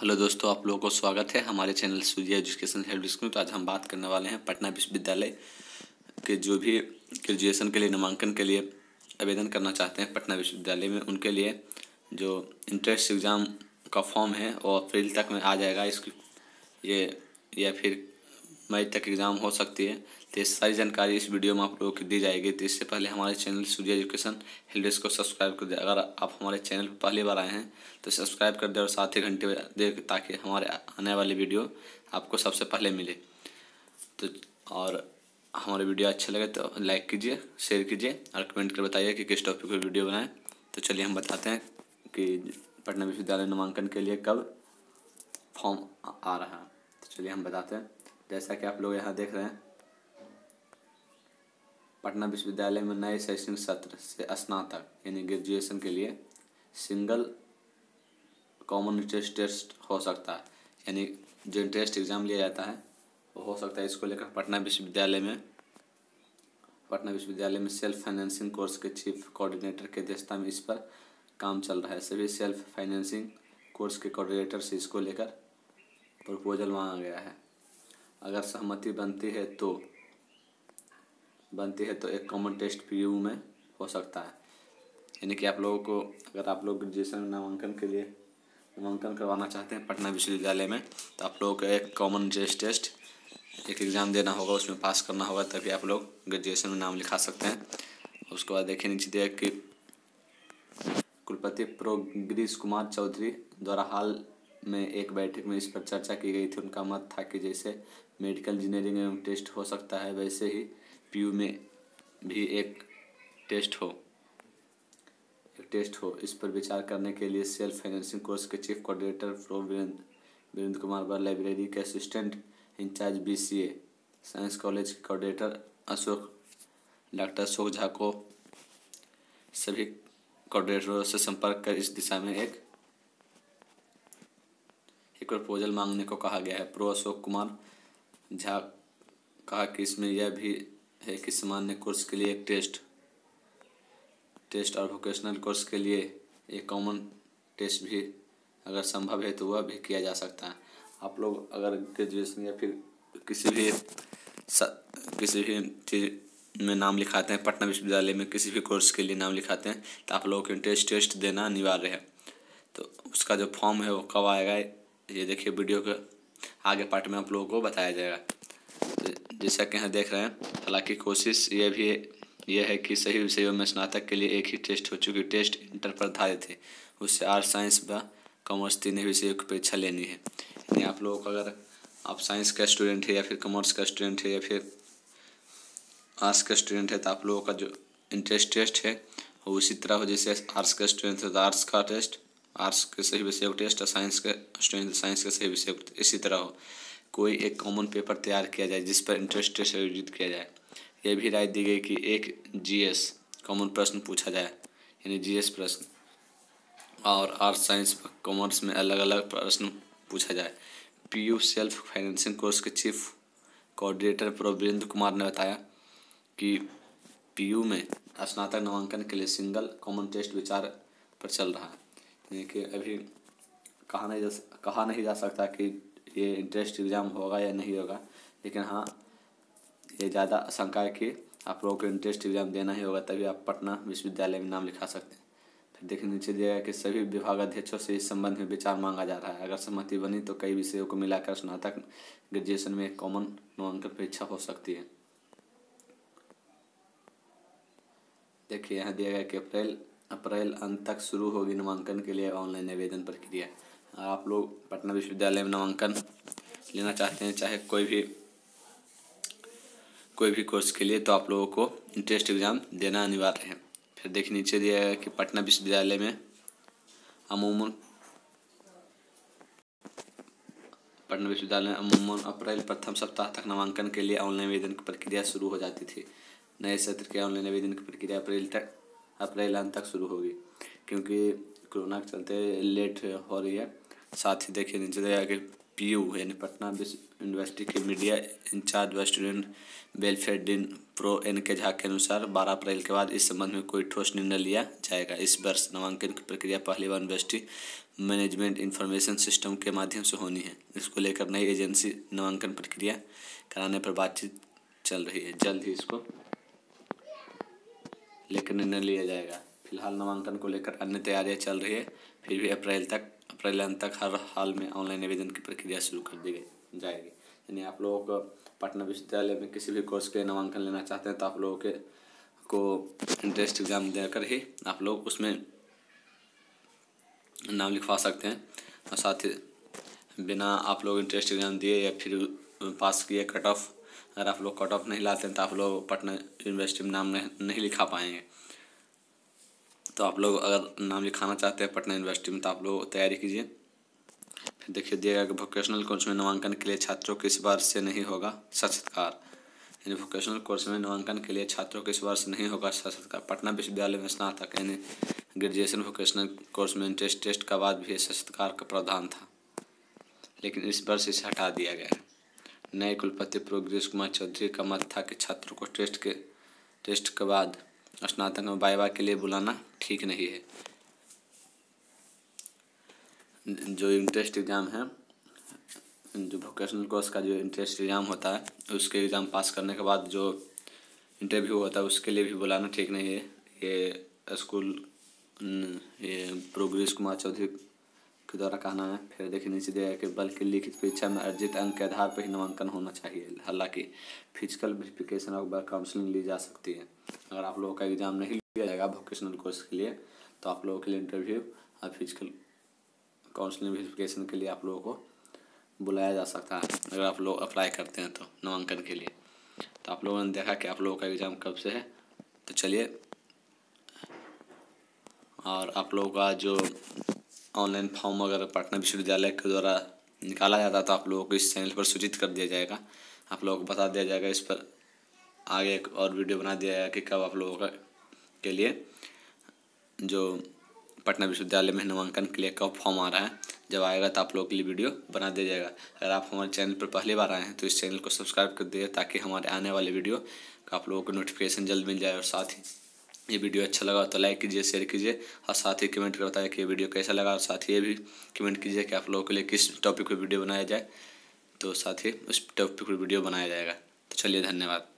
Hello दोस्तों, आप लोगों को स्वागत है हमारे channel Surya education help desk में। तो आज हम बात करने वाले हैं पटना विश्वविद्यालय के जो भी ग्रेजुएशन के लिए नामांकन के लिए आवेदन करना चाहते हैं पटना विश्वविद्यालय में, उनके लिए जो इंट्रेंस एग्ज़ाम का फॉर्म है वो अप्रैल तक में आ जाएगा। इसकी ये या फिर मई तक एग्ज़ाम हो सकती है। तो सारी जानकारी इस वीडियो में आप लोगों की दी जाएगी। तो इससे पहले हमारे channel Surya education help desk को सब्सक्राइब कर दें। अगर आप हमारे चैनल पर पहली बार आए हैं तो सब्सक्राइब कर दें और साथ ही घंटे बजा दें ताकि हमारे आने वाले वीडियो आपको सबसे पहले मिले। तो और हमारे वीडियो अच्छे लगे तो लाइक कीजिए, शेयर कीजिए और कमेंट कर बताइए कि किस टॉपिक पर वीडियो बनाएँ। तो चलिए हम बताते हैं कि पटना विश्वविद्यालय नामांकन के लिए कब फॉर्म आ रहा है। तो चलिए हम बताते हैं। जैसा कि आप लोग यहाँ देख रहे हैं, पटना विश्वविद्यालय में नए शैक्षणिक सत्र से स्नातक यानी ग्रेजुएशन के लिए सिंगल कॉमन इंट्रेंस टेस्ट हो सकता है, यानी जो इंट्रेंस एग्ज़ाम लिया जाता है वो हो सकता है। इसको लेकर पटना विश्वविद्यालय में सेल्फ फाइनेंसिंग कोर्स के चीफ कोऑर्डिनेटर की अध्यक्षता में इस पर काम चल रहा है। सभी सेल्फ फाइनेंसिंग कोर्स के कोऑर्डिनेटर से इसको लेकर प्रपोजल मांगा गया है। अगर सहमति बनती है तो एक कॉमन टेस्ट PU में हो सकता है। यानी कि आप लोगों को, अगर आप लोग ग्रेजुएशन नामांकन के लिए नामांकन करवाना चाहते हैं पटना विश्वविद्यालय में, तो आप लोगों को एक कॉमन इंट्रेंस टेस्ट एक एग्ज़ाम देना होगा, उसमें पास करना होगा, तभी आप लोग ग्रेजुएशन में नाम लिखा सकते हैं। उसके बाद देखिए नीचे दिया कि कुलपति प्रो गिरीश कुमार चौधरी द्वारा हाल में एक बैठक में इस पर चर्चा की गई थी। उनका मत था कि जैसे मेडिकल इंजीनियरिंग एवं टेस्ट हो सकता है, वैसे ही PU में भी एक टेस्ट हो। इस पर विचार करने के लिए सेल्फ फाइनेंसिंग कोर्स के chief coordinator pro Virendra Kumar व लाइब्रेरी के assistant incharge BCA science college के कोऑर्डिनेटर डॉक्टर अशोक झा को सभी कोऑर्डिनेटरों से संपर्क कर इस दिशा में एक प्रपोजल मांगने को कहा गया है। प्रो अशोक कुमार झा कहा कि इसमें यह भी है कि सामान्य कोर्स के लिए एक टेस्ट और वोकेशनल कोर्स के लिए एक कॉमन टेस्ट भी अगर संभव है तो वह भी किया जा सकता है। आप लोग अगर ग्रेजुएशन या फिर किसी भी चीज़ में नाम लिखाते हैं, पटना विश्वविद्यालय में किसी भी कोर्स के लिए नाम लिखाते हैं, तो आप लोगों को इंट्रेंस टेस्ट देना अनिवार्य है। तो उसका जो फॉर्म है वो कब आएगा, ये देखिए वीडियो के आगे पार्ट में आप लोगों को बताया जाएगा। तो जैसा कि यहाँ देख रहे हैं, हालांकि कोशिश यह है कि सही विषयों में स्नातक के लिए एक ही टेस्ट हो, चुकी टेस्ट इंटर पर आधारित है, उससे आर्ट्स, साइंस व कॉमर्स तीन विषयों की परीक्षा लेनी है। यानी आप लोगों को, अगर आप साइंस का स्टूडेंट है या फिर कॉमर्स का स्टूडेंट है या फिर आर्ट्स का स्टूडेंट है, तो आप लोगों का जो इंट्रेंस टेस्ट है वो उसी तरह हो जैसे आर्ट्स का स्टूडेंट है तो आर्ट्स का टेस्ट, आर्ट्स के सही विषय टेस्ट और साइंस के स्टूडेंट साइंस का सही विषय, इसी तरह हो। कोई एक कॉमन पेपर तैयार किया जाए जिस पर इंट्रेंस टेस्ट आयोजित किया जाए। यह भी राय दी गई कि एक GS कॉमन प्रश्न पूछा जाए, यानी GS प्रश्न, और आर्ट्स, साइंस, कॉमर्स में अलग अलग प्रश्न पूछा जाए। PU सेल्फ फाइनेंसिंग कोर्स के chief coordinator pro Virendra Kumar ने बताया कि PU में स्नातक नामांकन के लिए सिंगल कॉमन टेस्ट विचार पर चल रहा है। कि अभी कहा नहीं जा सकता कि ये इंट्रेंस एग्ज़ाम होगा या नहीं होगा, लेकिन हाँ, ये ज़्यादा आशंका है कि आप लोगों को इंट्रेंस एग्ज़ाम देना ही होगा, तभी आप पटना विश्वविद्यालय में नाम लिखा सकते हैं। फिर देखिए नीचे दिया गया कि सभी विभागाध्यक्षों से इस संबंध में विचार मांगा जा रहा है। अगर सहमति बनी तो कई विषयों को मिलाकर स्नातक ग्रेजुएशन में एक कॉमन नामांकन परीक्षा हो सकती है। देखिए यहाँ दिया गया कि अप्रैल अंत तक शुरू होगी नामांकन के लिए ऑनलाइन आवेदन प्रक्रिया। आप लोग पटना विश्वविद्यालय में नामांकन लेना चाहते हैं, चाहे कोई भी कोर्स के लिए, तो आप लोगों को इंट्रेंस एग्ज़ाम देना अनिवार्य है। फिर देखिए नीचे दिया गया कि पटना विश्वविद्यालय में अमूमन अप्रैल प्रथम सप्ताह तक नामांकन के लिए ऑनलाइन आवेदन की प्रक्रिया शुरू हो जाती थी। नए सत्र के ऑनलाइन आवेदन की प्रक्रिया अप्रैल अंत तक शुरू होगी, क्योंकि कोरोना के चलते लेट हो रही है। साथ ही देखिए नीचे दिया कि PU यानी पटना यूनिवर्सिटी के मीडिया इंचार्ज व student welfare dean prof NK Jha के अनुसार 12 अप्रैल के बाद इस संबंध में कोई ठोस निर्णय लिया जाएगा। इस वर्ष नामांकन की प्रक्रिया पहली बार यूनिवर्सिटी मैनेजमेंट इंफॉर्मेशन सिस्टम के माध्यम से होनी है। इसको लेकर नई एजेंसी नामांकन प्रक्रिया कराने पर बातचीत चल रही है। जल्द ही इसको लेकर निर्णय लिया जाएगा। फिलहाल नामांकन को लेकर अन्य तैयारियां चल रही है, फिर भी अप्रैल अंत तक हर हाल में ऑनलाइन आवेदन की प्रक्रिया शुरू कर दी जाएगी। यानी आप लोगों को पटना विश्वविद्यालय में किसी भी कोर्स के नामांकन लेना चाहते हैं तो आप लोगों के को इंटरेस्ट एग्ज़ाम देकर ही आप लोग उसमें नाम लिखवा सकते हैं। और साथ ही बिना आप लोग इंटरेस्ट एग्ज़ाम दिए या फिर पास किए कट ऑफ, अगर आप लोग कट ऑफ नहीं लाते हैं तो आप लोग पटना यूनिवर्सिटी में नाम नहीं लिखा पाएंगे। तो आप लोग अगर नाम लिखाना चाहते हैं पटना यूनिवर्सिटी में तो आप लोग तैयारी कीजिए। फिर देखिए दिया गया कि वोकेशनल कोर्स में नामांकन के लिए छात्रों को इस बार से नहीं होगा साक्षात्कार। यानी वोकेशनल कोर्स में नामांकन के लिए छात्रों को इस बार से नहीं होगा साक्षात्कार। पटना विश्वविद्यालय में स्नातक यानी ग्रेजुएशन वोकेशनल कोर्स में इंट्रेंस टेस्ट का बाद भी साक्षात्कार का प्रावधान था, लेकिन इस वर्ष इसे हटा दिया गया। नए कुलपति प्रो गिरीश कुमार चौधरी का मत था कि छात्रों को टेस्ट के बाद स्नातक में वाइवा के लिए बुलाना ठीक नहीं है। जो इंट्रेंस एग्ज़ाम है, जो वोकेशनल कोर्स का जो इंट्रेंस एग्ज़ाम होता है, उसके एग्ज़ाम पास करने के बाद जो इंटरव्यू होता है उसके लिए भी बुलाना ठीक नहीं है। ये प्रोग्रेस कुमार चौधरी के द्वारा कहना है। फिर देखिए नीचे दिया है कि बल्कि लिखित परीक्षा में अर्जित अंक के आधार पर ही नामांकन होना चाहिए। हालांकि फिजिकल वेरिफिकेशन और काउंसलिंग ली जा सकती है। अगर आप लोगों का एग्ज़ाम नहीं लिया जाएगा वोकेशनल कोर्स के लिए तो आप लोगों के लिए इंटरव्यू और फिजिकल काउंसलिंग वेरिफिकेशन के लिए आप लोगों को बुलाया जा सकता है। अगर आप लोग अप्लाई करते हैं तो नामांकन के लिए तो आप लोगों ने देखा कि आप लोगों का एग्ज़ाम कब से है। तो चलिए, और आप लोगों का जो ऑनलाइन फॉर्म अगर पटना विश्वविद्यालय के द्वारा निकाला जाता है तो आप लोगों को इस चैनल पर सूचित कर दिया जाएगा, आप लोगों को बता दिया जाएगा। इस पर आगे एक और वीडियो बना दिया जाएगा कि कब आप लोगों के लिए जो पटना विश्वविद्यालय में नामांकन के लिए कब फॉर्म आ रहा है। जब आएगा तो आप लोगों के लिए वीडियो बना दिया जाएगा। अगर आप हमारे चैनल पर पहली बार आए हैं तो इस चैनल को सब्सक्राइब कर दीजिए ताकि हमारे आने वाले वीडियो का आप लोगों को नोटिफिकेशन जल्द मिल जाए। और साथ ही ये वीडियो अच्छा लगा तो लाइक कीजिए, शेयर कीजिए और साथ ही कमेंट करता है कि ये वीडियो कैसा लगा। और साथ ही ये भी कमेंट कीजिए कि आप लोगों के लिए किस टॉपिक पर वीडियो बनाया जाए, तो साथ ही उस टॉपिक पर वीडियो बनाया जाएगा। तो चलिए, धन्यवाद।